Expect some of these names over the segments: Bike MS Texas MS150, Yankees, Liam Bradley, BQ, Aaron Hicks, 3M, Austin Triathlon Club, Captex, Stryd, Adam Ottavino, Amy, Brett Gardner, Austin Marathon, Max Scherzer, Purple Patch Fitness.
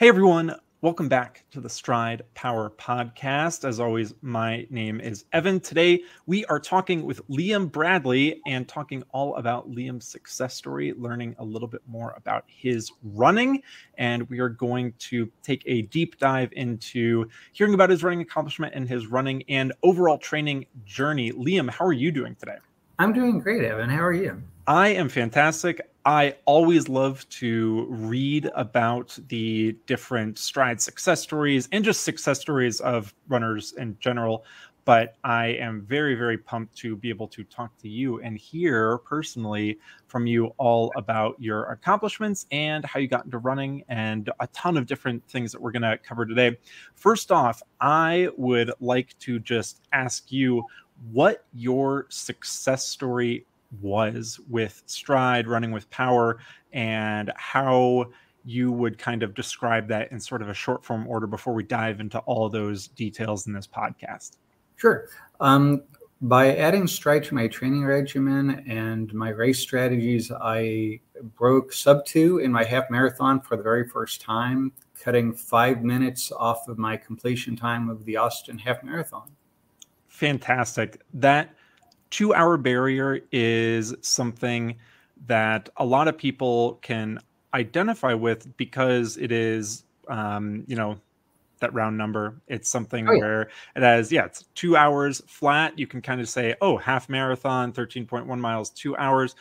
Hey everyone, welcome back to the Stryd Power Podcast. As always, my name is Evan. Today we are talking with Liam Bradley and talking all about Liam's success story, learning a little bit more about his running. And we are going to take a deep dive into hearing about his running accomplishment and his running and overall training journey. Liam, how are you doing today? I'm doing great, Evan. How are you? I am fantastic. I always love to read about the different Stryd success stories and just success stories of runners in general, but I am very, very pumped to be able to talk to you and hear personally from you all about your accomplishments and how you got into running and a ton of different things that we're going to cover today. First off, I would like to just ask you what your success story was with Stryd, running with power, and how you would kind of describe that in sort of a short form order before we dive into all those details in this podcast. Sure. By adding Stryd to my training regimen and my race strategies, I broke sub-2 in my half marathon for the very first time, cutting 5 minutes off of my completion time of the Austin half marathon. Fantastic. That 2-hour barrier is something that a lot of people can identify with because it is, you know, that round number. It's something where it has, it's 2 hours flat. You can kind of say, oh, half marathon, 13.1 miles, 2 hours.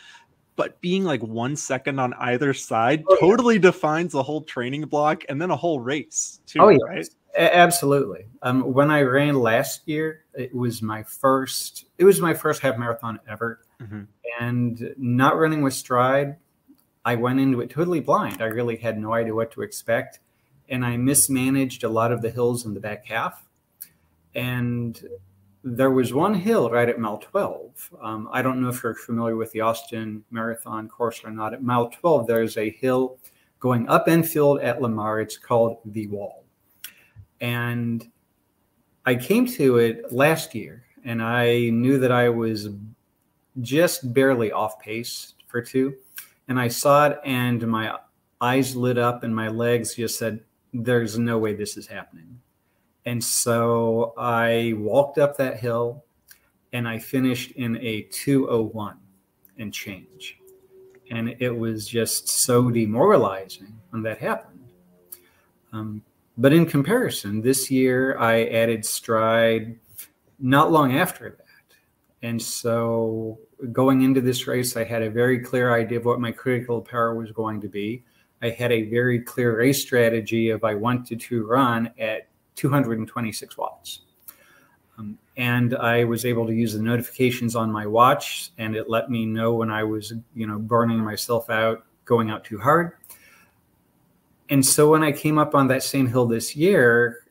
But being like 1 second on either side totally defines the whole training block and then a whole race too, right? Absolutely. When I ran last year, it was my first half marathon ever. And not running with Stryd, I went into it totally blind. I really had no idea what to expect. And I mismanaged a lot of the hills in the back half. And there was one hill right at mile 12. I don't know if you're familiar with the Austin Marathon course or not. At mile 12, there's a hill going up Enfield at Lamar. It's called The Wall. And I came to it last year, and I knew that I was just barely off pace for two. And I saw it, and my eyes lit up, and my legs just said, there's no way this is happening. And so I walked up that hill, and I finished in a 2:01 and change. And it was just so demoralizing when that happened. But in comparison, this year I added Stryd not long after that. And so going into this race, I had a very clear idea of what my critical power was going to be. I had a very clear race strategy of I wanted to run at 226 watts. And I was able to use the notifications on my watch, and it let me know when I was, burning myself out, going out too hard. And so when I came up on that same hill this year,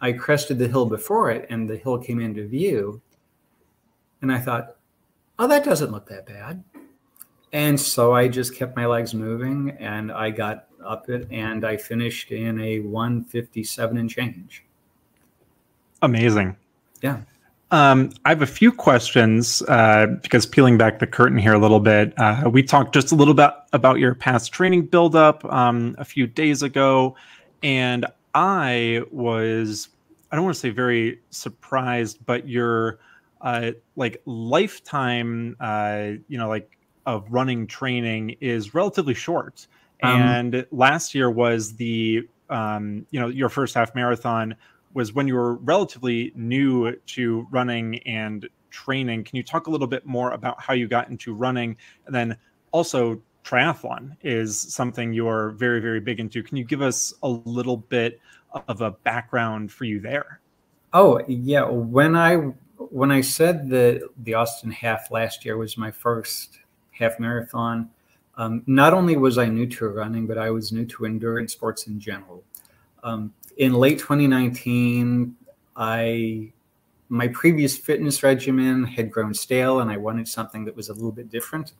I crested the hill before it, and the hill came into view. And I thought, oh, that doesn't look that bad. And so I just kept my legs moving, and I got up it, and I finished in a 1:57 and change. Amazing. Yeah. I have a few questions because peeling back the curtain here a little bit, we talked just a little bit about your past training buildup a few days ago, and I was, I don't want to say very surprised, but your like lifetime, like of running training is relatively short. And last year was the, your first half marathon was when you were relatively new to running and training. Can you talk a little bit more about how you got into running? And then also triathlon is something you're very, very big into. Can you give us a little bit of a background for you there? Oh, yeah. When I said that the Austin half last year was my first half marathon, not only was I new to running, but I was new to endurance sports in general. In late 2019, my previous fitness regimen had grown stale, and I wanted something that was a little bit different.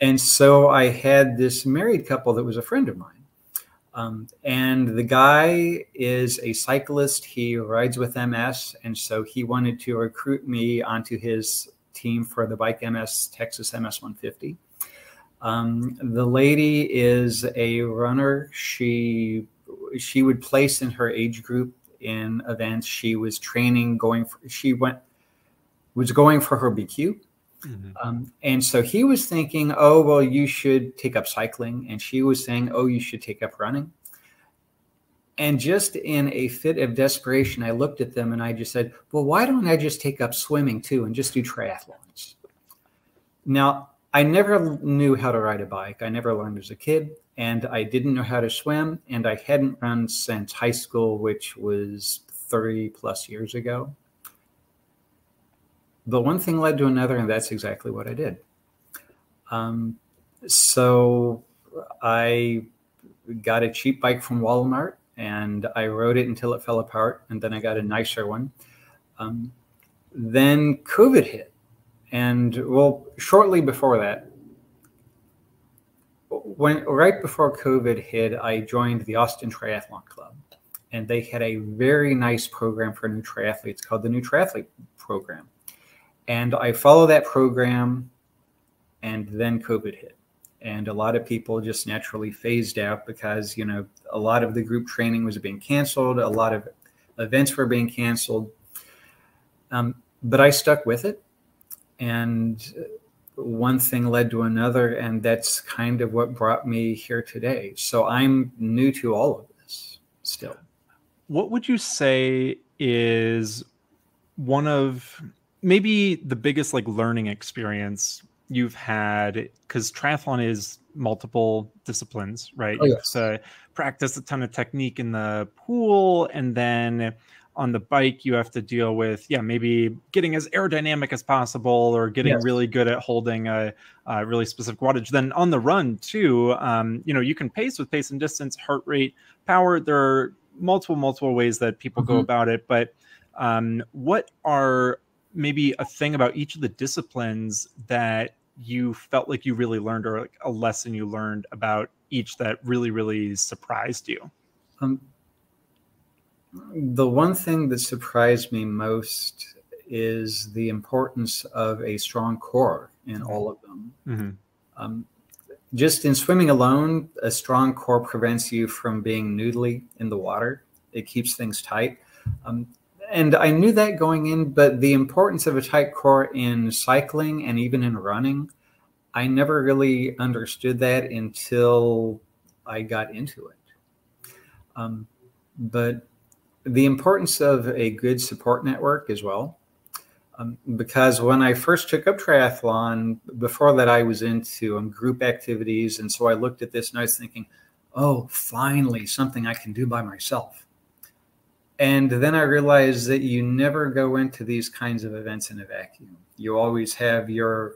And so I had this married couple that was a friend of mine. And the guy is a cyclist. He rides with MS. And so he wanted to recruit me onto his team for the Bike MS Texas MS150. The lady is a runner. She she would place in her age group in events. She was training, going for her BQ. Mm-hmm. And so he was thinking, oh, well, you should take up cycling. And she was saying, oh, you should take up running. And just in a fit of desperation, I looked at them and I just said, well, why don't I just take up swimming too and just do triathlons? Now, I never knew how to ride a bike. I never learned as a kid, and I didn't know how to swim, and I hadn't run since high school, which was 30 plus years ago. But one thing led to another, and that's exactly what I did. So I got a cheap bike from Walmart, and I rode it until it fell apart, and then I got a nicer one. Then COVID hit, and well, shortly before that, right before COVID hit, I joined the Austin Triathlon Club, and they had a very nice program for new triathletes called the New Triathlete Program. And I followed that program, and then COVID hit. And a lot of people just naturally phased out because, you know, a lot of the group training was being canceled. A lot of events were being canceled. But I stuck with it. And one thing led to another. And that's kind of what brought me here today. So I'm new to all of this still. What would you say is one of maybe the biggest like learning experience you've had, because triathlon is multiple disciplines, right? Oh, yes. You have to practice a ton of technique in the pool, and then on the bike you have to deal with, yeah, maybe getting as aerodynamic as possible, or getting yes. really good at holding a really specific wattage. Then on the run too, you know, you can pace with pace and distance, heart rate, power. There are multiple ways that people mm-hmm. go about it, but what are maybe a thing about each of the disciplines that you felt like you really learned, or like a lesson you learned about each that really, really surprised you? The one thing that surprised me most is the importance of a strong core in all of them. Mm-hmm. Just in swimming alone, a strong core prevents you from being noodly in the water. It keeps things tight. And I knew that going in, but the importance of a tight core in cycling and even in running, I never really understood that until I got into it. But the importance of a good support network as well, because when I first took up triathlon, before that I was into group activities. And so I looked at this and I was thinking, oh, finally, something I can do by myself. And then I realized that you never go into these kinds of events in a vacuum. You always have your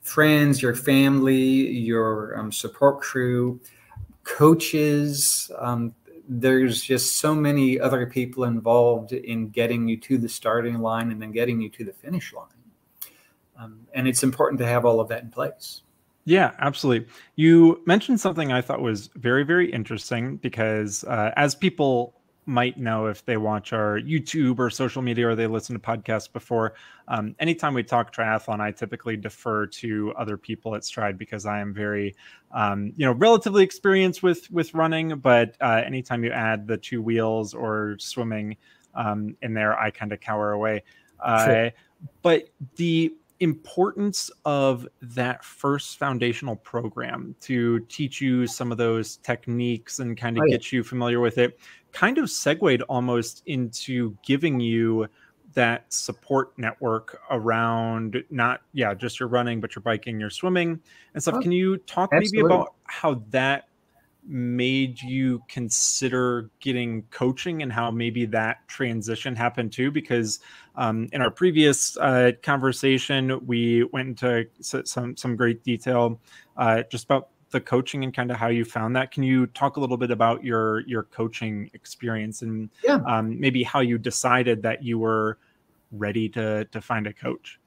friends, your family, your support crew, coaches. There's just so many other people involved in getting you to the starting line and then getting you to the finish line. And it's important to have all of that in place. Yeah, absolutely. You mentioned something I thought was very, very interesting, because as people might know if they watch our YouTube or social media, or they listen to podcasts before. Anytime we talk triathlon, I typically defer to other people at Stryd, because I am very, you know, relatively experienced with running. But anytime you add the two wheels or swimming in there, I kind of cower away. Sure. But the importance of that first foundational program to teach you some of those techniques and kind of get you familiar with it kind of segued almost into giving you that support network around not, yeah, just your running, but your biking, your swimming and stuff. Can you talk maybe about how that made you consider getting coaching, and how maybe that transition happened too? Because in our previous conversation, we went into some great detail just about the coaching and kind of how you found that. Can you talk a little bit about your coaching experience and yeah. Maybe how you decided that you were ready to find a coach?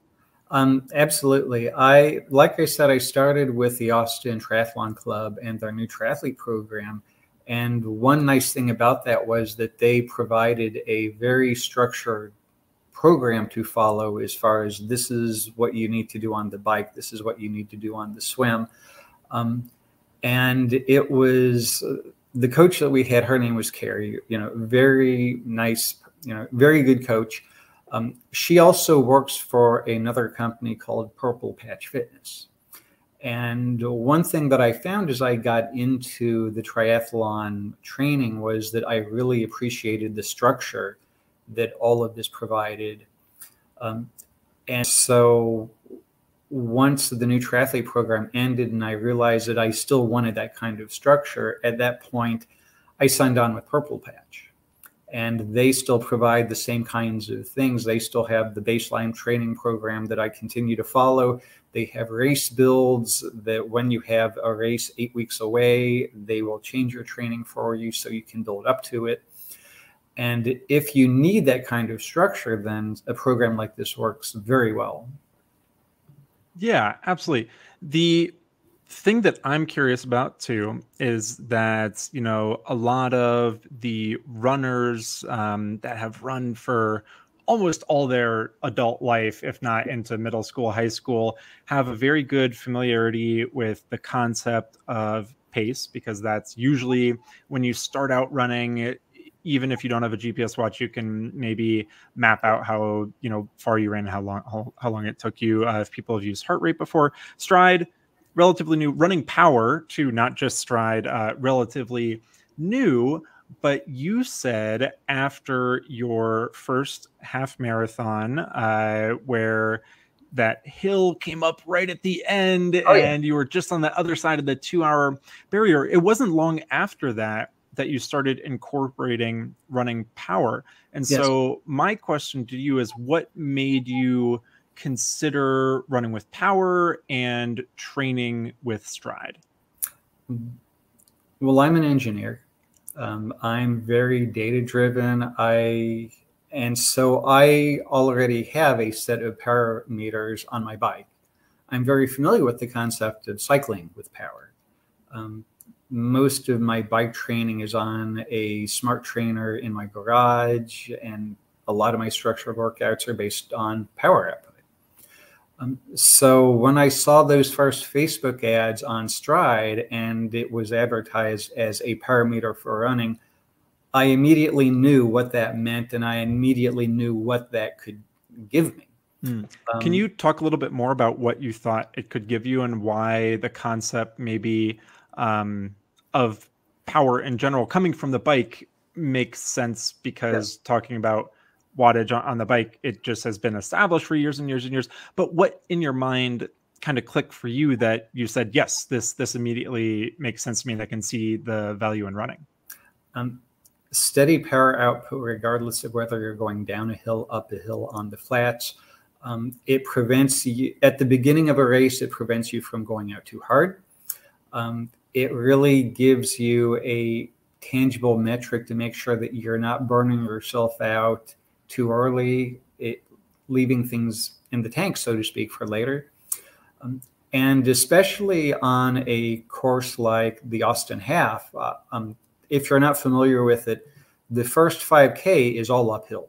Absolutely. Like I said, I started with the Austin Triathlon Club and their new triathlete program. And one nice thing about that was that they provided a very structured program to follow as far as this is what you need to do on the bike. This is what you need to do on the swim. And it was the coach that we had, her name was Carrie, very nice, very good coach. She also works for another company called Purple Patch Fitness. And one thing that I found as I got into the triathlon training was that I really appreciated the structure that all of this provided. And so once the new triathlete program ended and I realized that I still wanted that kind of structure, at that point, I signed on with Purple Patch. And they still provide the same kinds of things. They still have the baseline training program that I continue to follow. They have race builds that when you have a race 8 weeks away, they will change your training for you so you can build up to it. And if you need that kind of structure, then a program like this works very well. Yeah, absolutely. The thing that I'm curious about too is that, a lot of the runners that have run for almost all their adult life, if not into middle school, high school, have a very good familiarity with the concept of pace, because that's usually when you start out running. Even if you don't have a GPS watch, you can maybe map out how far you ran, how long it took you. If people have used heart rate before, Stryd, relatively new, running power too, not just Stryd, relatively new. But you said after your first half marathon, where that hill came up right at the end, and you were just on the other side of the 2-hour barrier. It wasn't long after that that you started incorporating running power. And so my question to you is, what made you consider running with power and training with Stryd? Well, I'm an engineer. I'm very data driven. And so I already have a set of power meters on my bike. I'm very familiar with the concept of cycling with power. Most of my bike training is on a smart trainer in my garage, and a lot of my structural workouts are based on power output. So when I saw those first Facebook ads on Stryd and it was advertised as a power meter for running, I immediately knew what that meant, and I immediately knew what that could give me. Can you talk a little bit more about what you thought it could give you and why the concept maybe of power in general coming from the bike makes sense? Because talking about wattage on the bike, it just has been established for years and years and years. But what in your mind kind of clicked for you that you said, yes, this immediately makes sense to me, and I can see the value in running? Steady power output, regardless of whether you're going down a hill, up a hill, on the flats. It prevents you at the beginning of a race, it prevents you from going out too hard. It really gives you a tangible metric to make sure that you're not burning yourself out too early, leaving things in the tank, so to speak, for later. And especially on a course like the Austin Half, if you're not familiar with it, the first 5K is all uphill.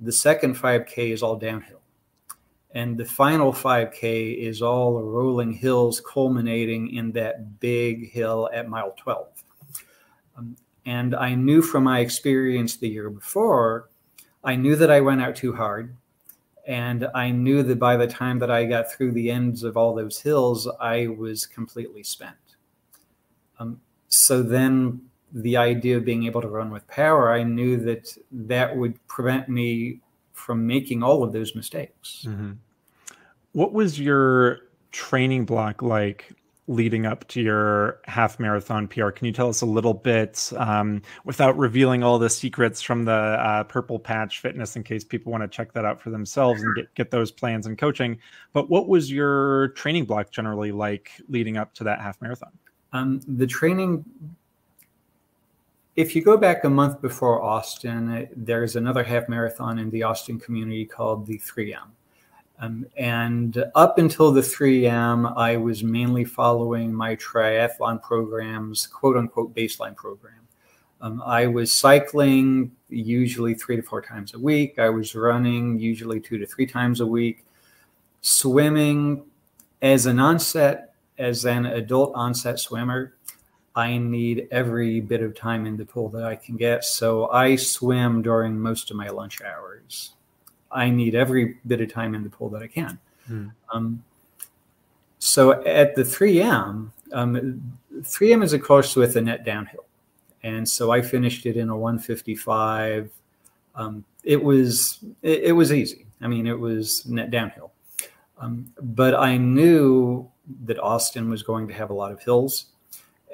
The second 5K is all downhill. And the final 5K is all rolling hills, culminating in that big hill at mile 12. And I knew from my experience the year before, I knew that I went out too hard. And I knew that by the time that I got through the ends of all those hills, I was completely spent. So then the idea of being able to run with power, I knew that that would prevent me from making all of those mistakes. What was your training block like leading up to your half marathon PR? Can you tell us a little bit without revealing all the secrets from the Purple Patch Fitness, in case people want to check that out for themselves and get those plans and coaching? But what was your training block generally like leading up to that half marathon? The training, if you go back a month before Austin, there's another half marathon in the Austin community called the 3M. And up until the 3M, I was mainly following my triathlon program's quote unquote baseline program. I was cycling usually 3 to 4 times a week. I was running usually 2 to 3 times a week. Swimming as an adult onset swimmer. I need every bit of time in the pool that I can get. So I swim during most of my lunch hours. I need every bit of time in the pool that I can. Mm. So at the 3M, 3M is a course with a net downhill. And so I finished it in a 155. It was easy. I mean, it was net downhill. But I knew that Austin was going to have a lot of hills.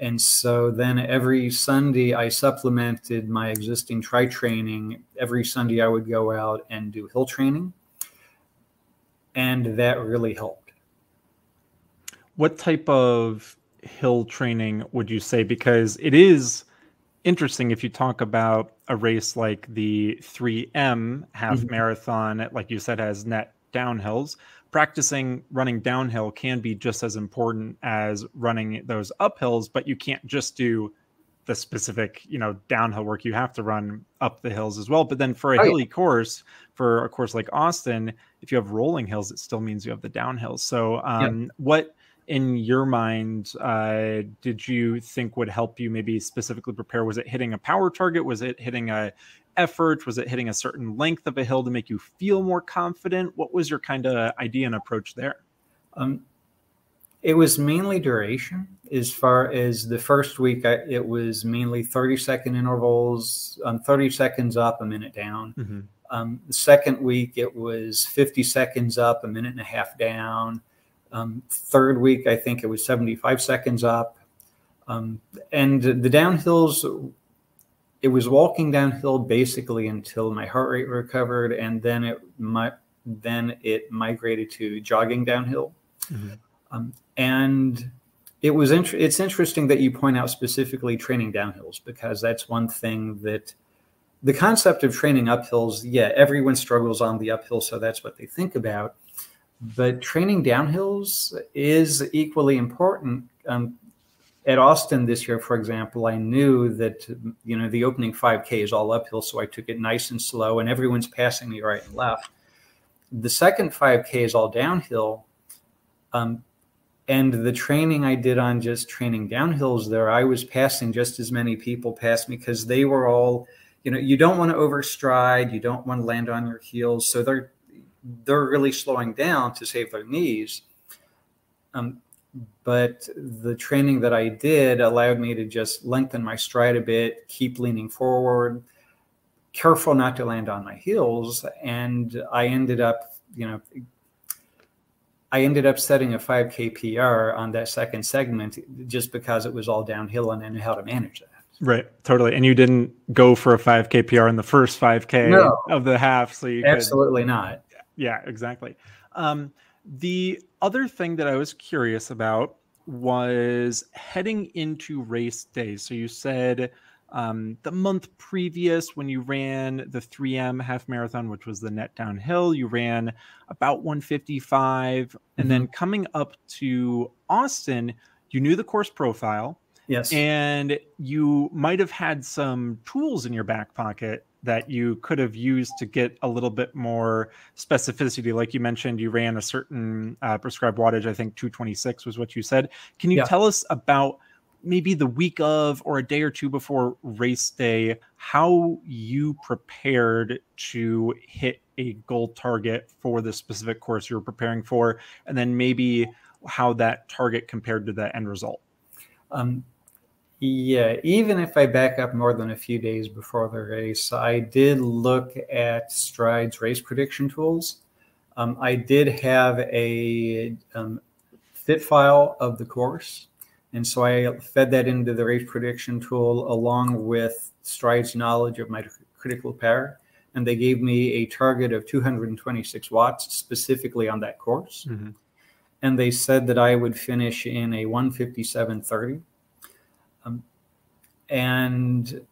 And so then every Sunday I supplemented my existing tri training. Every Sunday I would go out and do hill training. And that really helped. What type of hill training would you say? Because it is interesting if you talk about a race like the 3M half marathon, like you said, has net downhills. Practicing running downhill can be just as important as running those uphills, but you can't just do the specific, you know, downhill work. You have to run up the hills as well. But then for a hilly course, for a course like Austin, if you have rolling hills, it still means you have the downhills. So what in your mind did you think would help you maybe specifically prepare? Was it hitting a power target? Was it hitting a effort? Was it hitting a certain length of a hill to make you feel more confident? What was your kind of idea and approach there? It was mainly duration. As far as the first week, it was mainly 30-second intervals, 30 seconds up, a minute down. The second week, it was 50 seconds up, a minute and a half down. Third week, I think it was 75 seconds up. And the downhills, it was walking downhill basically until my heart rate recovered, and then it migrated to jogging downhill. And it was it's interesting that you point out specifically training downhills, because that's one thing that the concept of training uphills, everyone struggles on the uphill, so that's what they think about. But training downhills is equally important. At Austin this year, for example, I knew that, you know, the opening 5K is all uphill, so I took it nice and slow, and everyone's passing me right and left. The second 5K is all downhill, and the training I did on just training downhills there, I was passing just as many people past me because they were all, you know, you don't want to overstride, you don't want to land on your heels, so they're really slowing down to save their knees. But the training that I did allowed me to just lengthen my stride a bit, keep leaning forward, careful not to land on my heels. And I ended up, you know, I ended up setting a 5K PR on that second segment just because it was all downhill and I knew how to manage that. Right. Totally. And you didn't go for a 5K PR in the first 5K of the half. So you absolutely not. Yeah, exactly. The other thing that I was curious about was heading into race day. So you said the month previous when you ran the 3M half marathon, which was the net downhill, you ran about 155. And then coming up to Austin, you knew the course profile. Yes. And you might have had some tools in your back pocket that you could have used to get a little bit more specificity. Like you mentioned, you ran a certain prescribed wattage. I think 226 was what you said. Can you tell us about maybe the week of or a day or two before race day, how you prepared to hit a goal target for the specific course you were preparing for, and then maybe how that target compared to the end result? Yeah, even if I back up more than a few days before the race, I did look at Stryd's race prediction tools. I did have a fit file of the course, and so I fed that into the race prediction tool along with Stryd's knowledge of my critical power, and they gave me a target of 226 watts specifically on that course. And they said that I would finish in a 157.30. And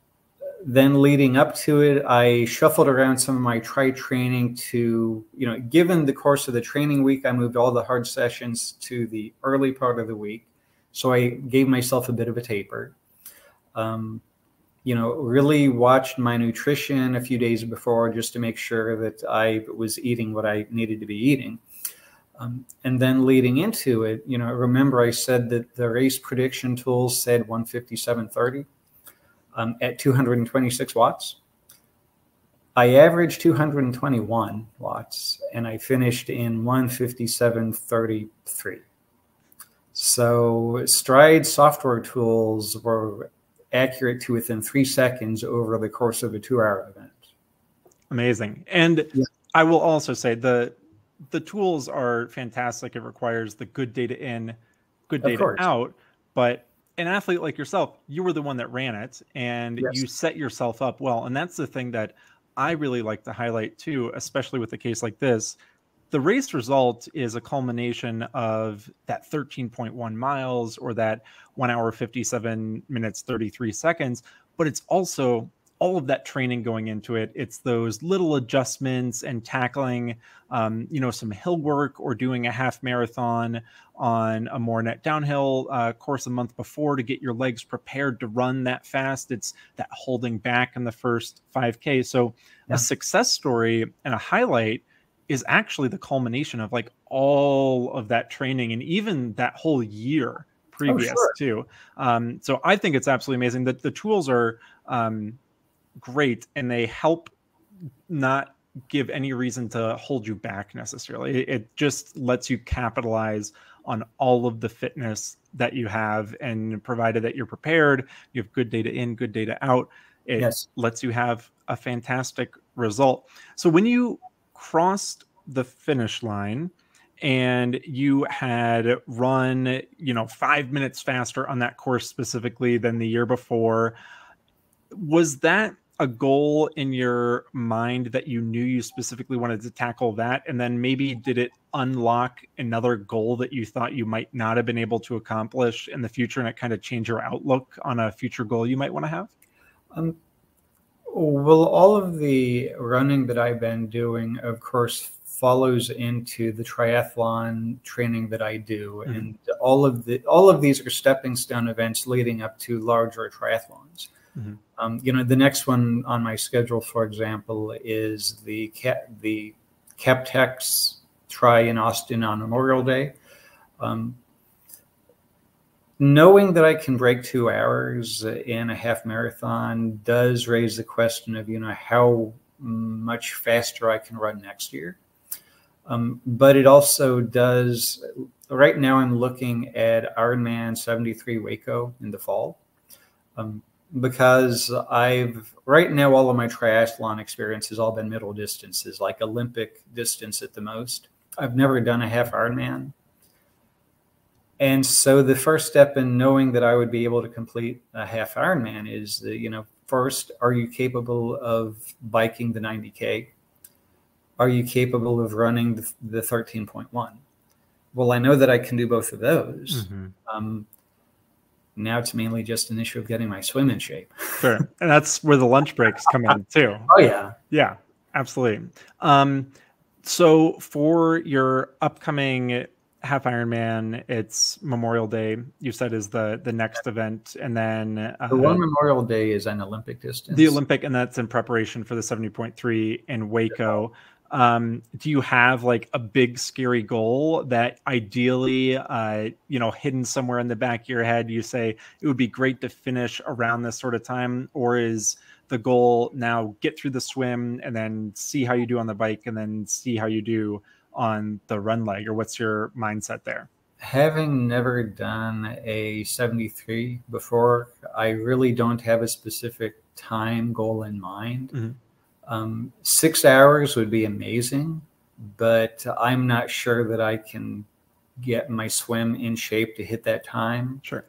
then leading up to it, I shuffled around some of my tri training to, you know, given the course of the training week, I moved all the hard sessions to the early part of the week. So I gave myself a bit of a taper, you know, really watched my nutrition a few days before just to make sure that I was eating what I needed to be eating. And then leading into it, you know, remember I said that the race prediction tools said 157.30 at 226 watts. I averaged 221 watts, and I finished in 157.33. So Stryd software tools were accurate to within 3 seconds over the course of a 2-hour event. Amazing. And yeah. I will also say the tools are fantastic. It requires the good data in, good data out. But an athlete like yourself, you were the one that ran it, and yes. you set yourself up well. And that's the thing that I really like to highlight too, especially with a case like this. The race result is a culmination of that 13.1 miles or that 1 hour, 57 minutes, 33 seconds, but it's also all of that training going into it. It's those little adjustments and tackling, you know, some hill work or doing a half marathon on a more net downhill course a month before to get your legs prepared to run that fast. It's that holding back in the first 5K. So yeah. a success story and a highlight is actually the culmination of like all of that training and even that whole year previous too. So I think it's absolutely amazing that the tools are great, and they help not give any reason to hold you back necessarily. It just lets you capitalize on all of the fitness that you have, and provided that you're prepared, you have good data in, good data out, it yes. lets you have a fantastic result. So when you crossed the finish line and you had run, you know, 5 minutes faster on that course specifically than the year before, was that a goal in your mind that you knew you specifically wanted to tackle that? And then maybe did it unlock another goal that you thought you might not have been able to accomplish in the future, and it kind of changed your outlook on a future goal you might want to have? Well, all of the running that I've been doing, of course, follows into the triathlon training that I do. Mm-hmm. And all of these are stepping stone events leading up to larger triathlons. Mm-hmm. You know, the next one on my schedule, for example, is the Captex try in Austin on Memorial Day. Knowing that I can break 2 hours in a half marathon does raise the question of, you know, how much faster I can run next year. But it also does, right now I'm looking at Ironman 73 Waco in the fall. Because right now, all of my triathlon experience has all been middle distances, like Olympic distance at the most. I've never done a half Ironman. And so the first step in knowing that I would be able to complete a half Ironman is, you know, first, are you capable of biking the 90K? Are you capable of running the 13.1? Well, I know that I can do both of those. Mm-hmm. Now it's mainly just an issue of getting my swim in shape. Sure. And that's where the lunch breaks come in too. Oh yeah. Yeah, absolutely. So for your upcoming half Ironman, it's Memorial Day, you said, is the next event. And then the one Memorial Day is an Olympic distance. The Olympic, and that's in preparation for the 70.3 in Waco. Yeah. Do you have like a big scary goal that ideally, you know, hidden somewhere in the back of your head, you say it would be great to finish around this sort of time? Or is the goal now get through the swim and then see how you do on the bike and then see how you do on the run leg? Or what's your mindset there? Having never done a 73 before, I really don't have a specific time goal in mind. Mm-hmm. 6 hours would be amazing, but I'm not sure that I can get my swim in shape to hit that time. Sure.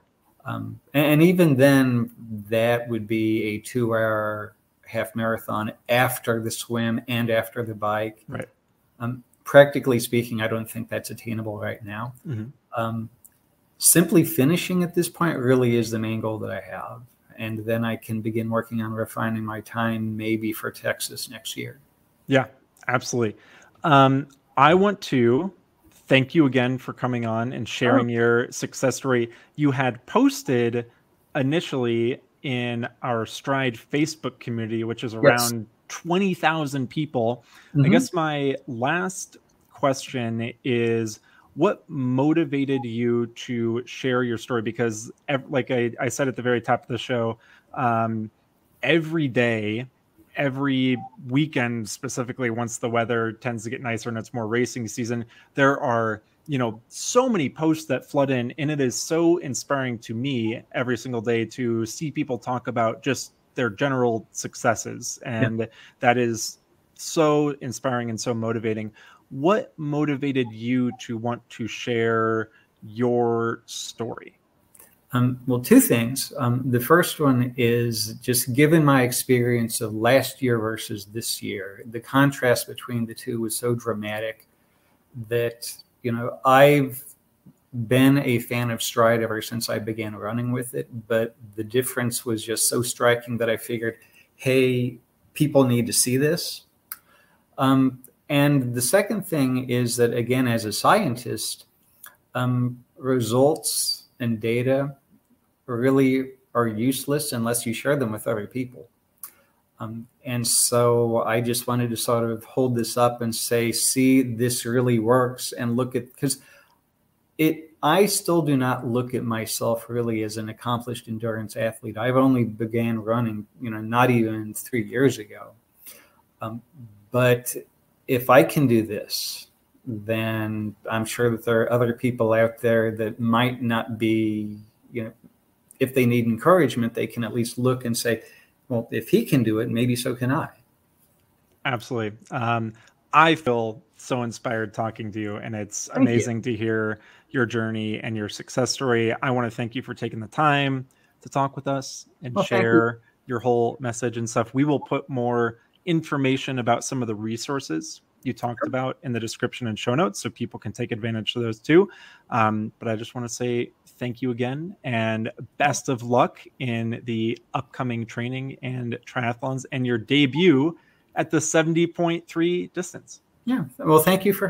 And even then, that would be a 2-hour half marathon after the swim and after the bike. Right. Practically speaking, I don't think that's attainable right now. Mm-hmm. Simply finishing at this point really is the main goal that I have. And then I can begin working on refining my time, maybe for Texas next year. Yeah, absolutely. I want to thank you again for coming on and sharing your success story. You had posted initially in our Stryd Facebook community, which is around 20,000 people. Mm-hmm. I guess my last question is, what motivated you to share your story? Because like I said at the very top of the show, every day, every weekend specifically, once the weather tends to get nicer and it's more racing season, there are, you know, so many posts that flood in, and it is so inspiring to me every single day to see people talk about just their general successes. And that is so inspiring and so motivating. What motivated you to want to share your story? Well, two things. The first one is just given my experience of last year versus this year, the contrast between the two was so dramatic that, you know, I've been a fan of Stryd ever since I began running with it, but the difference was just so striking that I figured, hey, people need to see this. And the second thing is that, again, as a scientist, results and data really are useless unless you share them with other people. And so I just wanted to sort of hold this up and say, see, this really works, and look at, because I still do not look at myself really as an accomplished endurance athlete. I've only began running, you know, not even 3 years ago. But if I can do this, then I'm sure that there are other people out there that might not be, you know, if they need encouragement, they can at least look and say, well, if he can do it, maybe so can I. Absolutely. I feel so inspired talking to you, and it's amazing to hear your journey and your success story. I want to thank you for taking the time to talk with us and share your whole message and stuff. We will put more information about some of the resources you talked about in the description and show notes, so people can take advantage of those too. But I just want to say thank you again, and best of luck in the upcoming training and triathlons and your debut at the 70.3 distance. Yeah. Well, thank you for